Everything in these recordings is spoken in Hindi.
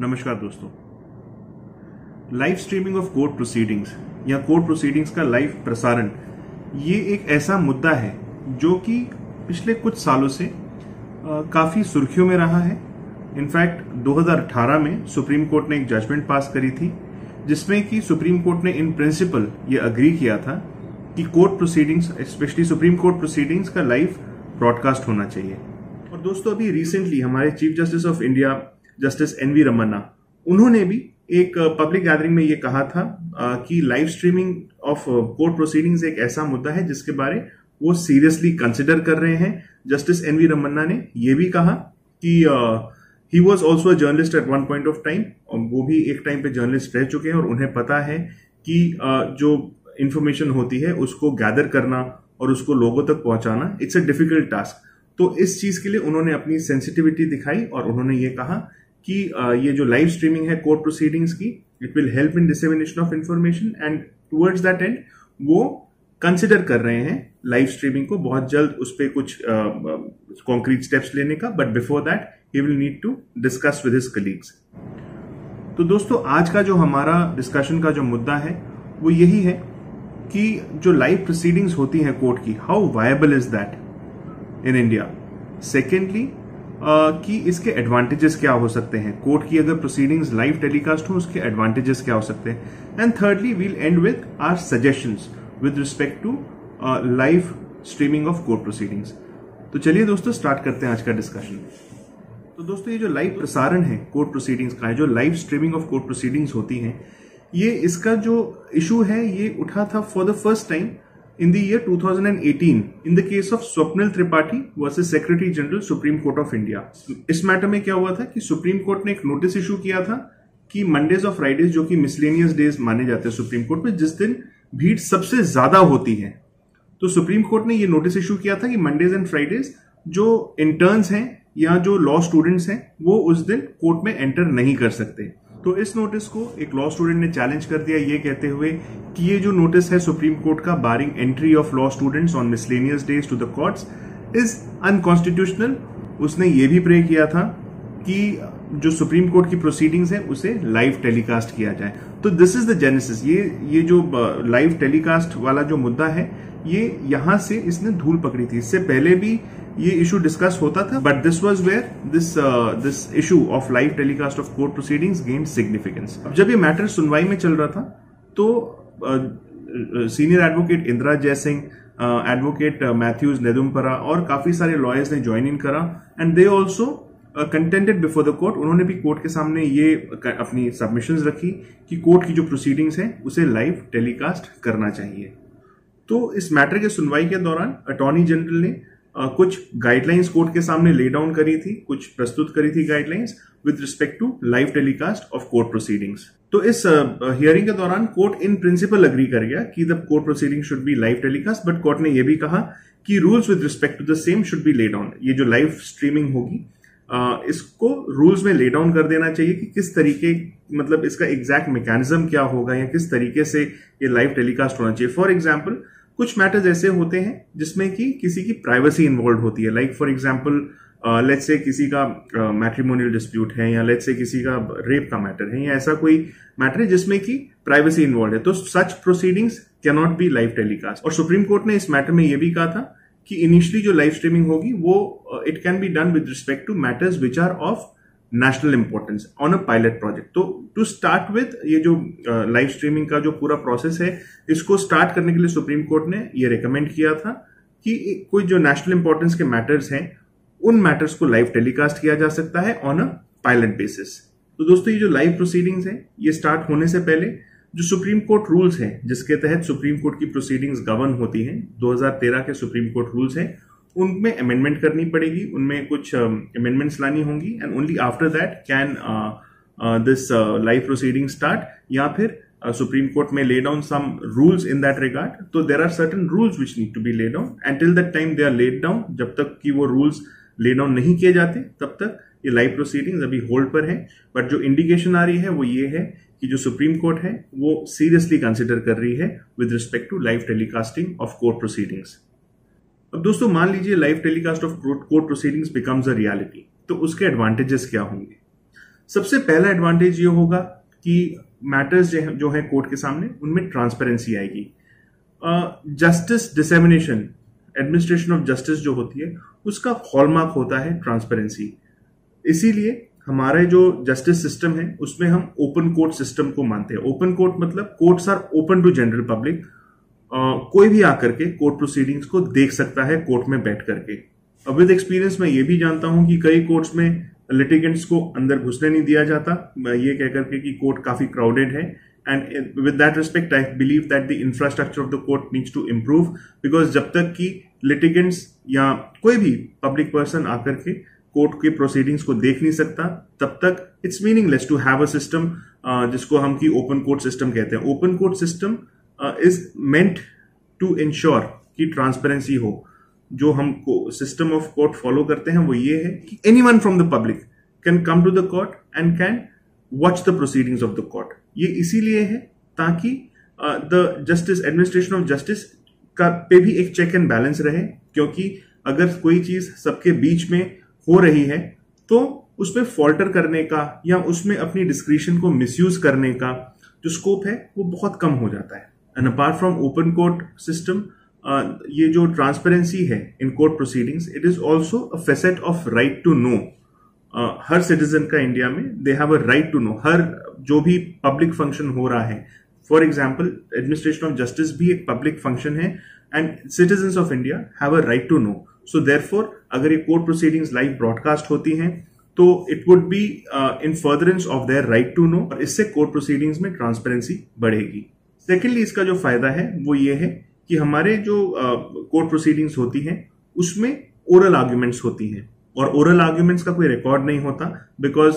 नमस्कार दोस्तों। Live streaming of court proceedings या कोर्ट प्रोसीडिंग्स का लाइव प्रसारण ये एक ऐसा मुद्दा है जो कि पिछले कुछ सालों से काफी सुर्खियों में रहा है। इनफैक्ट 2018 में सुप्रीम कोर्ट ने एक जजमेंट पास करी थी जिसमें कि सुप्रीम कोर्ट ने इन प्रिंसिपल ये अग्री किया था कि court proceedings specially supreme court proceedings का लाइव ब्रॉडकास्ट होना चाहिए। और दोस्तों अभी रिसेंटली हमारे chief justice of India justice N V Ramana उन्होंने भी एक पब्लिक गैदरिंग में ये कहा था कि live streaming of court proceedings एक ऐसा मुद्दा है जिसके बारे वो सीरियसली कंसिडर कर रहे हैं। जस्टिस एनवी रमन्ना ने ये भी कहा कि he was also a journalist at one point of time, और वो भी एक टाइम पे जर्नलिस्ट रह चुके हैं और उन्हें पता है कि जो इन्फॉर्मेशन होती है उसको गैदर करना और उसको लोगों तक पहुंचाना इट्स अ डिफिकल्ट टास्क। तो इस चीज के लिए उन्होंने अपनी सेंसिटिविटी दिखाई और उन्होंने ये कहा कि ये जो लाइव स्ट्रीमिंग है कोर्ट प्रोसीडिंग्स की it will help in dissemination of information and towards that end वो कंसिडर कर रहे हैं लाइव स्ट्रीमिंग को। बहुत जल्द उस पर कुछ कॉन्क्रीट स्टेप्स लेने का, but before that he will need to discuss with his colleagues. तो दोस्तों आज का जो हमारा डिस्कशन का जो मुद्दा है वो यही है कि जो लाइव प्रोसीडिंग्स होती हैं कोर्ट की, how viable is that in India. Secondly कि इसके एडवांटेजेस क्या हो सकते हैं, कोर्ट की अगर प्रोसीडिंग्स लाइव टेलीकास्ट हो उसके एडवांटेजेस क्या हो सकते हैं। And thirdly we'll end with our suggestions with respect to live streaming of court proceedings. तो चलिए दोस्तों स्टार्ट करते हैं आज का डिस्कशन। तो दोस्तों ये जो लाइव प्रसारण है कोर्ट प्रोसीडिंग्स का, जो live streaming of court proceedings होती है, ये इसका जो इशू है ये उठा था for the first time in the year 2018 in the case of Swapnil Tripathi versus secretary general supreme court of India. इस मैटर में क्या हुआ था कि सुप्रीम कोर्ट ने एक नोटिस इशू किया था कि मंडेज और फ्राइडेज जो कि मिसलेनियस डेज माने जाते हैं सुप्रीम कोर्ट में, जिस दिन भीड़ सबसे ज्यादा होती है, तो सुप्रीम कोर्ट ने ये नोटिस इशू किया था कि मंडेज एंड फ्राइडेज जो इंटर्न्स हैं या जो लॉ स्टूडेंट्स हैं वो उस दिन कोर्ट में एंटर नहीं कर सकते। तो इस नोटिस को एक लॉ स्टूडेंट ने चैलेंज कर दिया ये कहते हुए कि ये जो नोटिस है सुप्रीम कोर्ट का barring entry of law students on miscellaneous days to the courts is unconstitutional. उसने ये भी प्रे किया था कि जो सुप्रीम कोर्ट की प्रोसीडिंग्स है उसे लाइव टेलीकास्ट किया जाए। तो दिस इज द जेनेसिस। ये जो लाइव टेलीकास्ट वाला जो मुद्दा है ये यहां से इसने धूल पकड़ी थी। इससे पहले भी ये इशू डिस्कस होता था, but this was where this issue of live telecast of court proceedings gain significance. अब जब ये मैटर सुनवाई में चल रहा था तो senior advocate Indira Jaising, advocate Mathews Nedumpara और काफी सारे लॉयर्स ने ज्वाइन इन करा and they also contended before the court. उन्होंने भी कोर्ट के सामने ये अपनी सबमिशंस रखी कि कोर्ट की जो प्रोसीडिंग्स है उसे लाइव टेलीकास्ट करना चाहिए। तो इस मैटर के सुनवाई के दौरान अटॉर्नी जनरल ने कुछ गाइडलाइंस कोर्ट के सामने ले डाउन करी थी, कुछ प्रस्तुत करी थी guidelines with respect to live telecast of court proceedings. तो इस हियरिंग के दौरान कोर्ट इन प्रिंसिपल अग्री कर गया कि the court proceeding should be live telecast, but court ने यह भी कहा कि rules with respect to the same should be lay down. ये जो लाइव स्ट्रीमिंग होगी इसको रूल्स में ले डाउन कर देना चाहिए कि किस तरीके, मतलब इसका एग्जैक्ट मैकेनिज्म क्या होगा या किस तरीके से ये लाइव टेलीकास्ट होना चाहिए। फॉर एग्जाम्पल कुछ मैटर्स ऐसे होते हैं जिसमें कि किसी की प्राइवेसी इन्वॉल्व होती है, like for example let's say किसी का मैट्रिमोनियल डिस्प्यूट है या लेट्स से किसी का रेप का मैटर है या ऐसा कोई मैटर है जिसमें कि प्राइवेसी इन्वॉल्व है, तो such proceedings can not be live telecast. और सुप्रीम कोर्ट ने इस मैटर में यह भी कहा था कि इनिशियली जो लाइव स्ट्रीमिंग होगी वो it can be done with respect to matters which are of national importance on a pilot project. तो टू स्टार्ट विथ ये जो लाइव स्ट्रीमिंग का जो पूरा प्रोसेस है इसको स्टार्ट करने के लिए सुप्रीम कोर्ट ने ये रेकमेंड किया था कि कोई जो नेशनल इंपॉर्टेंस के मैटर्स हैं उन मैटर्स को लाइव टेलीकास्ट किया जा सकता है ऑन अ पायलट बेसिस। तो दोस्तों ये जो लाइव प्रोसीडिंग्स है ये स्टार्ट होने से पहले जो सुप्रीम कोर्ट रूल्स हैं जिसके तहत सुप्रीम कोर्ट की प्रोसीडिंग्स गवर्न होती हैं, 2013 के सुप्रीम कोर्ट रूल्स हैं, उनमें अमेंडमेंट करनी पड़ेगी, उनमें कुछ अमेंडमेंट्स लानी होंगी and only after that can this live proceeding start. या फिर सुप्रीम कोर्ट में lay down some rules in that regard, तो there are certain rules which need to be lay down and till that time they are laid down. जब तक कि वो रूल्स ले डाउन नहीं किए जाते तब तक ये लाइव प्रोसीडिंग्स अभी होल्ड पर है। बट जो इंडिकेशन आ रही है वो ये है कि जो सुप्रीम कोर्ट है वो सीरियसली कंसिडर कर रही है with respect to live telecasting of court proceedings. अब दोस्तों मान लीजिए live telecast of court proceedings becomes a reality, तो उसके एडवांटेजेस क्या होंगे। सबसे पहला एडवांटेज ये होगा कि मैटर्स जो है कोर्ट के सामने उनमें ट्रांसपेरेंसी आएगी। Justice dissemination, administration of justice जो होती है उसका हॉलमार्क होता है ट्रांसपेरेंसी। इसीलिए हमारे जो जस्टिस सिस्टम है उसमें हम ओपन कोर्ट सिस्टम को मानते हैं। ओपन कोर्ट मतलब courts are open to general public, कोई भी आकर के कोर्ट प्रोसीडिंग्स को देख सकता है कोर्ट में बैठ करके। अब विद एक्सपीरियंस मैं ये भी जानता हूं कि कई कोर्ट्स में लिटिगेंट्स को अंदर घुसने नहीं दिया जाता, ये कह करके कि कोर्ट काफी क्राउडेड है। And with that respect I believe that the infrastructure of the court needs to improve, because जब तक कि लिटिगेंट्स या कोई भी पब्लिक पर्सन आकर के कोर्ट के प्रोसीडिंग्स को देख नहीं सकता तब तक it's meaningless to have a system जिसको हम की ओपन कोर्ट सिस्टम कहते हैं। Open court system is meant to ensure कि ट्रांसपेरेंसी हो। जो हम सिस्टम ऑफ कोर्ट फॉलो करते हैं वो ये है कि anyone from the public can come to the court and can watch the proceedings of the court. ये इसीलिए है ताकि the justice administration of justice का पे भी एक चेक एंड बैलेंस रहे, क्योंकि अगर कोई चीज सबके बीच में हो रही है तो उसमें फॉल्टर करने का या उसमें अपनी डिस्क्रिशन को मिसयूज करने का जो स्कोप है वो बहुत कम हो जाता है। And apart from open court system, ये जो ट्रांसपेरेंसी है in court proceedings, it is also a facet of right to know. हर सिटीजन का इंडिया में they have a right to know. हर जो भी पब्लिक फंक्शन हो रहा है, for example administration of justice भी एक पब्लिक फंक्शन है and citizens of India have a right to know. So therefore अगर ये कोर्ट प्रोसीडिंग्स लाइव ब्रॉडकास्ट होती हैं तो it would be in furtherance of their right to know, और इससे कोर्ट प्रोसीडिंग्स में ट्रांसपेरेंसी बढ़ेगी। सेकेंडली इसका जो फायदा है वो ये है कि हमारे जो कोर्ट प्रोसीडिंग्स होती हैं उसमें ओरल आर्ग्यूमेंट्स होती हैं, और ओरल आर्ग्यूमेंट्स का कोई रिकॉर्ड नहीं होता because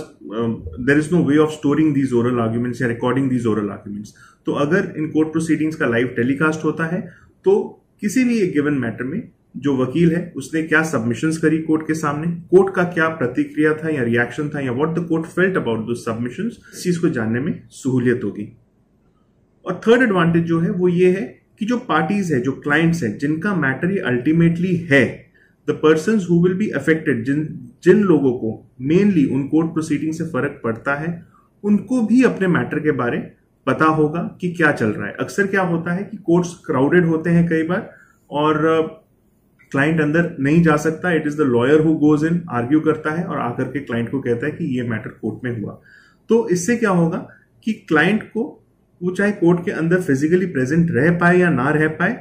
there is no way of storing these oral arguments या रिकॉर्डिंग दीज ओरल आर्ग्यूमेंट्स। तो अगर इन कोर्ट प्रोसीडिंग्स का लाइव टेलीकास्ट होता है तो किसी भी एक गिवन मैटर में जो वकील है उसने क्या सबमिशंस करी कोर्ट के सामने, कोर्ट का क्या प्रतिक्रिया था या रिएक्शन था, या what the court felt about those submissions, इस चीज को जानने में सहूलियत होगी। और थर्ड एडवांटेज जो है वो ये है कि जो पार्टीज है, जो क्लाइंट्स हैं जिनका मैटर ये अल्टीमेटली है, the persons who will be affected, जिन लोगों को मेनली उन कोर्ट प्रोसीडिंग से फर्क पड़ता है, उनको भी अपने मैटर के बारे पता होगा कि क्या चल रहा है। अक्सर क्या होता है कि कोर्ट्स क्राउडेड होते हैं कई बार और क्लाइंट अंदर नहीं जा सकता। It is the lawyer who goes in, argue करता है और आकर के क्लाइंट को कहता है कि ये मैटर कोर्ट में हुआ। तो इससे क्या होगा कि क्लाइंट को वो चाहे कोर्ट के अंदर फिजिकली प्रेजेंट रह पाए या ना रह पाए,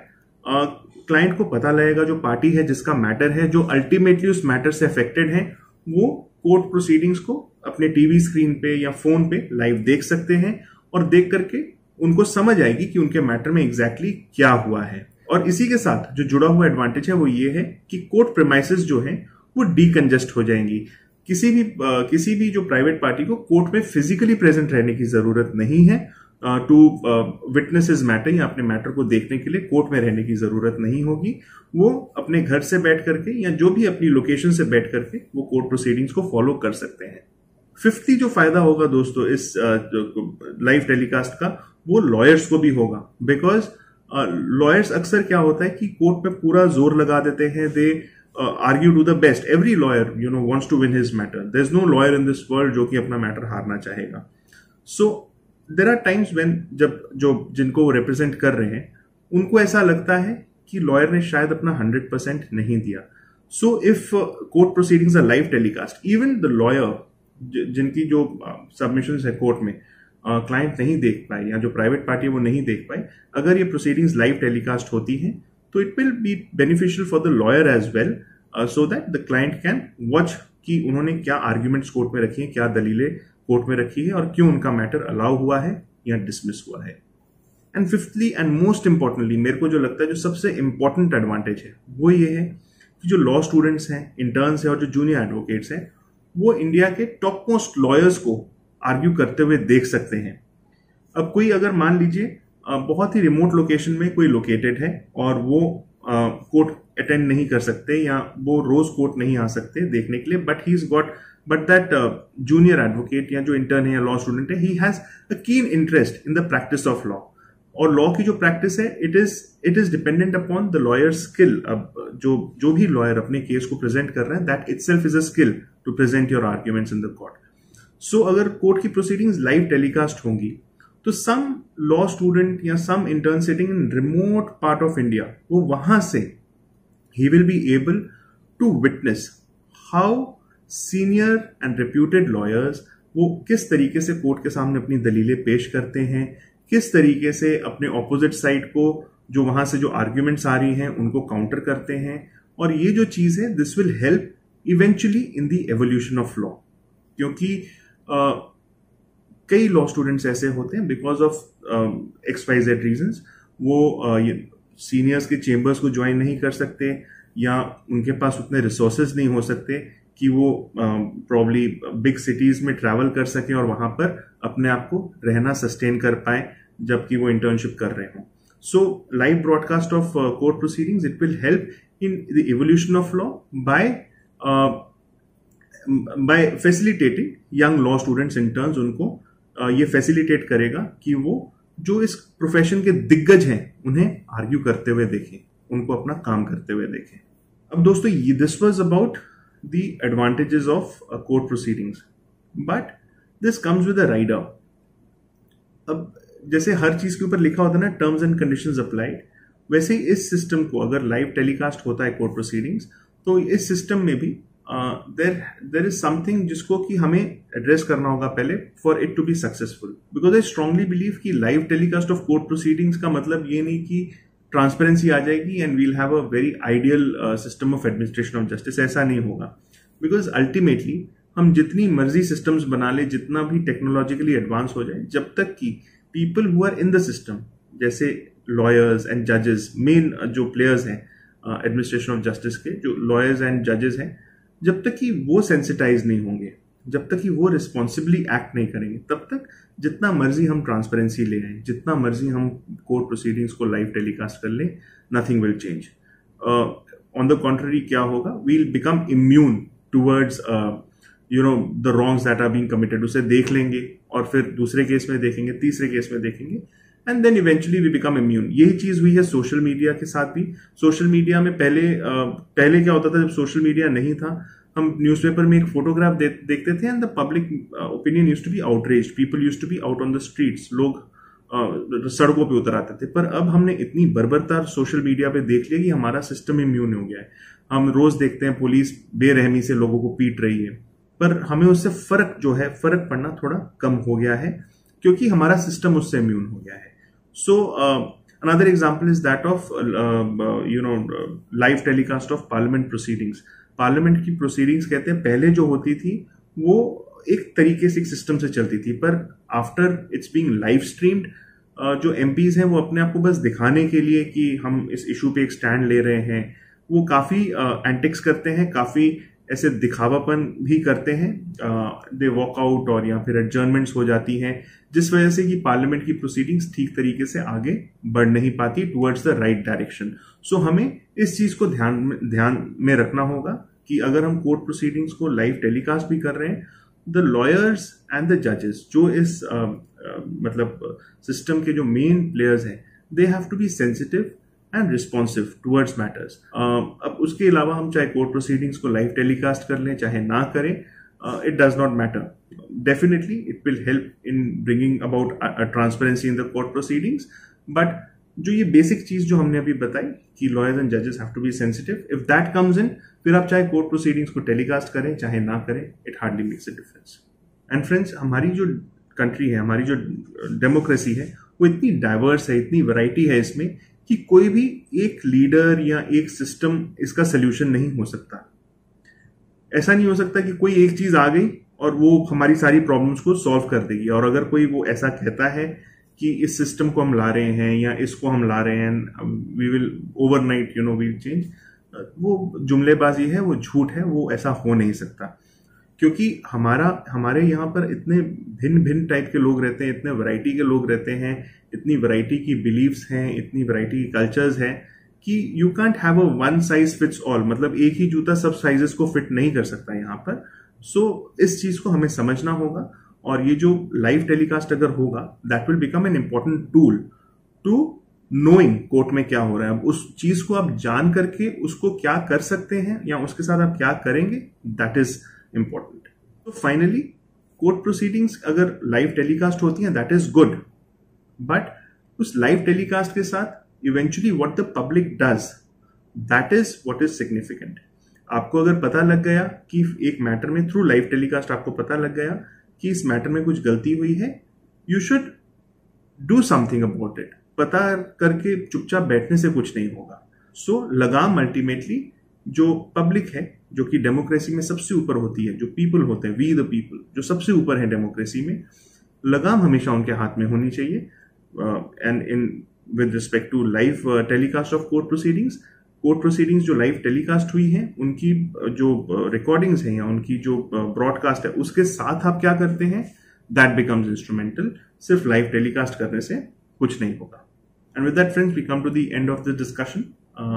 क्लाइंट को पता लगेगा जो पार्टी है जिसका मैटर है, जो अल्टीमेटली उस मैटर से अफेक्टेड है, वो कोर्ट प्रोसीडिंग्स को अपने टीवी स्क्रीन पे या फोन पे लाइव देख सकते हैं और देख करके उनको समझ आएगी कि उनके मैटर में एग्जैक्टली क्या हुआ है। और इसी के साथ जो जुड़ा हुआ एडवांटेज है वो ये है कि कोर्ट प्रीमाइसेस जो है वो डीकंजेस्ट हो जाएंगी। किसी भी जो प्राइवेट पार्टी को कोर्ट में फिजिकली प्रेजेंट रहने की जरूरत नहीं है टू विटनेसेस मैटर या अपने मैटर को देखने के लिए कोर्ट में रहने की जरूरत नहीं होगी। वो अपने घर से बैठ करके या जो भी अपनी लोकेशन से बैठ करके वो कोर्ट प्रोसीडिंग्स को फॉलो कर सकते हैं। फिफ्थली जो फायदा होगा दोस्तों इस लाइव टेलीकास्ट का, वो लॉयर्स को भी होगा, बिकॉज लॉयर्स अक्सर क्या होता है कि कोर्ट में पूरा जोर लगा देते हैं, they argue to the best. Every lawyer you know wants to win his matter, there is no lawyer in this world जो कि अपना मैटर हारना चाहेगा। So there are times when जब जो जिनको वो रिप्रेजेंट कर रहे हैं उनको ऐसा लगता है कि लॉयर ने शायद अपना 100% नहीं दिया। So if court proceedings are live telecast, even the lawyer जिनकी जो सबमिशंस है कोर्ट में क्लाइंट नहीं देख पाए या जो प्राइवेट पार्टी है वो नहीं देख पाए, अगर ये प्रोसीडिंग्स लाइव टेलीकास्ट होती हैं तो it will be beneficial for the lawyer as well, so that the client can watch कि उन्होंने क्या आर्ग्यूमेंट्स कोर्ट में रखी हैं, क्या दलीलें कोर्ट में रखी है, और क्यों उनका मैटर अलाउ हुआ है या डिसमिस हुआ है। And fifthly and most importantly मेरे को जो लगता है जो सबसे इंपॉर्टेंट एडवांटेज है वो ये है कि जो लॉ स्टूडेंट्स हैं, इंटर्न्स हैं और जो जूनियर एडवोकेट्स हैं वो इंडिया के टॉप मोस्ट लॉयर्स को आर्ग्यू करते हुए देख सकते हैं। अब कोई अगर मान लीजिए बहुत ही रिमोट लोकेशन में कोई लोकेटेड है और वो कोर्ट अटेंड नहीं कर सकते या वो रोज कोर्ट नहीं आ सकते देखने के लिए, बट दैट जूनियर एडवोकेट या जो इंटर्न है या लॉ स्टूडेंट है, ही has a keen interest in the practice of law, और लॉ की जो प्रैक्टिस है it is dependent upon the lawyer skill. अब जो भी लॉयर अपने केस को प्रेजेंट कर रहे हैं, that itself is a skill to present your arguments in the court. So अगर कोर्ट की प्रोसीडिंग्स लाइव टेलीकास्ट होंगी तो सम लॉ स्टूडेंट या some intern sitting in remote part of India, वो वहां से ही will be able to witness how senior and reputed lawyers वो किस तरीके से कोर्ट के सामने अपनी दलीलें पेश करते हैं, किस तरीके से अपने ऑपोजिट साइड को जो वहां से जो आर्ग्यूमेंट्स आ रही हैं उनको काउंटर करते हैं। और ये जो चीज़ है this will help eventually in the evolution of law, क्योंकि कई लॉ स्टूडेंट्स ऐसे होते हैं बिकॉज ऑफ XYZ रीजंस वो सीनियर्स के चेंबर्स को ज्वाइन नहीं कर सकते या उनके पास उतने रिसोर्सेज नहीं हो सकते कि वो प्रॉब्ली बिग सिटीज में ट्रैवल कर सकें और वहाँ पर अपने आप को रहना सस्टेन कर पाए जबकि वो इंटर्नशिप कर रहे हों। So live broadcast of court proceedings it will help in the evolution of law by facilitating young law students interns. उनको ये फैसिलिटेट करेगा कि वो जो इस प्रोफेशन के दिग्गज हैं उन्हें आर्ग्यू करते हुए देखें, उनको अपना काम करते हुए देखें। अब दोस्तों ये this was about the advantages of court proceedings, but this comes with a rider। अब जैसे हर चीज के ऊपर लिखा होता है ना terms and conditions applied, वैसे ही इस सिस्टम को अगर लाइव टेलीकास्ट होता है court proceedings तो इस सिस्टम में भी there is something जिसको कि हमें एड्रेस करना होगा पहले for it to be successful, because I strongly believe कि live telecast of court proceedings का मतलब ये नहीं कि ट्रांसपेरेंसी आ जाएगी and we'll have a very ideal system of administration of justice. ऐसा नहीं होगा, बिकॉज अल्टीमेटली हम जितनी मर्जी सिस्टम्स बना ले, जितना भी टेक्नोलॉजिकली एडवांस हो जाए, जब तक कि people who are in the system जैसे लॉयर्स एंड जजेस, मेन जो प्लेयर्स हैं एडमिनिस्ट्रेशन ऑफ जस्टिस के जो लॉयर्स एंड जजेस हैं, जब तक कि वो सेंसिटाइज नहीं होंगे, जब तक कि वो रिस्पॉन्सिबली एक्ट नहीं करेंगे, तब तक जितना मर्जी हम ट्रांसपेरेंसी ले आए, जितना मर्जी हम कोर्ट प्रोसीडिंग्स को लाइव टेलीकास्ट कर लें, nothing will change. On the contrary क्या होगा, we will become immune towards you know the wrongs that are being committed. उसे देख लेंगे और फिर दूसरे केस में देखेंगे, तीसरे केस में देखेंगे, and then eventually we become immune. यही चीज हुई है सोशल मीडिया के साथ भी। सोशल मीडिया में पहले क्या होता था, जब सोशल मीडिया नहीं था हम न्यूज़पेपर में एक फोटोग्राफ देखते थे and the public opinion used to be outraged, people used to be out on the streets, लोग सड़कों पे उतर आते थे। पर अब हमने इतनी बर्बरता सोशल मीडिया पे देख लिया कि हमारा सिस्टम इम्यून हो गया है। हम रोज देखते हैं पुलिस बेरहमी से लोगों को पीट रही है, पर हमें उससे फर्क पड़ना थोड़ा कम हो गया है क्योंकि हमारा सिस्टम उससे इम्यून हो गया है। So another example is that of you know live telecast of parliament proceedings. Parliament की प्रोसीडिंग्स कहते हैं पहले जो होती थी वो एक तरीके से एक सिस्टम से चलती थी, पर after its being live streamed जो MPs हैं वो अपने आप को बस दिखाने के लिए कि हम इस इशू पे एक स्टैंड ले रहे हैं, वो काफ़ी एंटिक्स करते हैं, काफ़ी ऐसे दिखावापन भी करते हैं, दे वॉक आउट और या फिर एडजर्नमेंट्स हो जाती हैं, जिस वजह से कि पार्लियामेंट की प्रोसीडिंग्स ठीक तरीके से आगे बढ़ नहीं पाती टुवर्ड्स द राइट डायरेक्शन। सो हमें इस चीज़ को ध्यान में रखना होगा कि अगर हम कोर्ट प्रोसीडिंग्स को लाइव टेलीकास्ट भी कर रहे हैं, द लॉयर्स एंड द जजेस जो इस मतलब सिस्टम के जो मेन प्लेयर्स हैं, they have to be sensitive and responsive towards matters. अब उसके अलावा हम चाहे कोर्ट प्रोसीडिंग्स को लाइव टेलीकास्ट कर लें चाहे ना करें, it does not matter. Definitely it will help in bringing about transparency in the court proceedings, but जो ये बेसिक चीज जो हमने अभी बताई कि लॉयर्स एंड जजेस have to be sensitive, if that comes in, फिर आप चाहे कोर्ट प्रोसीडिंग्स को टेलीकास्ट करें चाहे ना करें, it hardly makes a difference. And friends, हमारी जो कंट्री है, हमारी जो डेमोक्रेसी है, वो इतनी डाइवर्स है, इतनी वैरायटी है इसमें कि कोई भी एक लीडर या एक सिस्टम इसका सोल्यूशन नहीं हो सकता। ऐसा नहीं हो सकता कि कोई एक चीज आ गई और वो हमारी सारी प्रॉब्लम्स को सॉल्व कर देगी, और अगर कोई वो ऐसा कहता है कि इस सिस्टम को हम ला रहे हैं या इसको हम ला रहे हैं, we will overnight you know we will change, वो जुमलेबाजी है, वो झूठ है, वो ऐसा हो नहीं सकता। क्योंकि हमारे यहाँ पर इतने भिन्न भिन्न टाइप के लोग रहते हैं, इतने वैरायटी के लोग रहते हैं, इतनी वैरायटी की बिलीव्स हैं, इतनी वैरायटी की कल्चर्स हैं कि you can't have a one size fits all, मतलब एक ही जूता सब साइजेस को फिट नहीं कर सकता यहाँ पर। सो इस चीज़ को हमें समझना होगा, और ये जो लाइव टेलीकास्ट अगर होगा that will become an important tool to knowing court में क्या हो रहा है। अब उस चीज को आप जान करके उसको क्या कर सकते हैं या उसके साथ आप क्या करेंगे, दैट इज इम्पॉर्टेंट। तो फाइनली कोर्ट प्रोसीडिंग्स अगर लाइव टेलीकास्ट होती हैं दैट इज गुड, बट उस लाइव टेलीकास्ट के साथ eventually what the public does that is what is significant. आपको अगर पता लग गया कि एक मैटर में थ्रू लाइव टेलीकास्ट आपको पता लग गया कि इस मैटर में कुछ गलती हुई है, you should do something about it. पता करके चुपचाप बैठने से कुछ नहीं होगा. सो लगाम अल्टीमेटली जो पब्लिक है, जो कि डेमोक्रेसी में सबसे ऊपर होती है, जो पीपल होते हैं, वी द पीपल जो सबसे ऊपर है डेमोक्रेसी में, लगाम हमेशा उनके हाथ में होनी चाहिए. And in with respect to live telecast of court proceedings जो लाइव टेलीकास्ट हुई हैं, उनकी जो रिकॉर्डिंग्स हैं या उनकी जो ब्रॉडकास्ट है उसके साथ आप क्या करते हैं, दैट बिकम्स इंस्ट्रूमेंटल. सिर्फ लाइव टेलीकास्ट करने से कुछ नहीं होगा. And with that friends we come to the end of this discussion.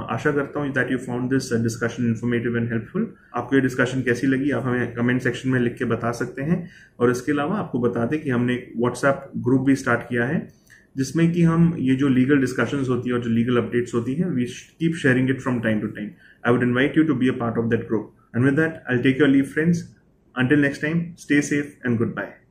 आशा करता हूँ that you found this discussion informative and helpful. आपको ये डिस्कशन कैसी लगी आप हमें कमेंट सेक्शन में लिख के बता सकते हैं. और इसके अलावा आपको बता दें कि हमने एक व्हाट्सएप ग्रुप भी स्टार्ट किया है जिसमें कि हम ये जो लीगल डिस्कशंस होती है और जो लीगल अपडेट्स होती हैं, we keep sharing it from time to time. I would invite you to be a part of that group. And with that I will take your leave friends. Until next time, stay safe and good bye.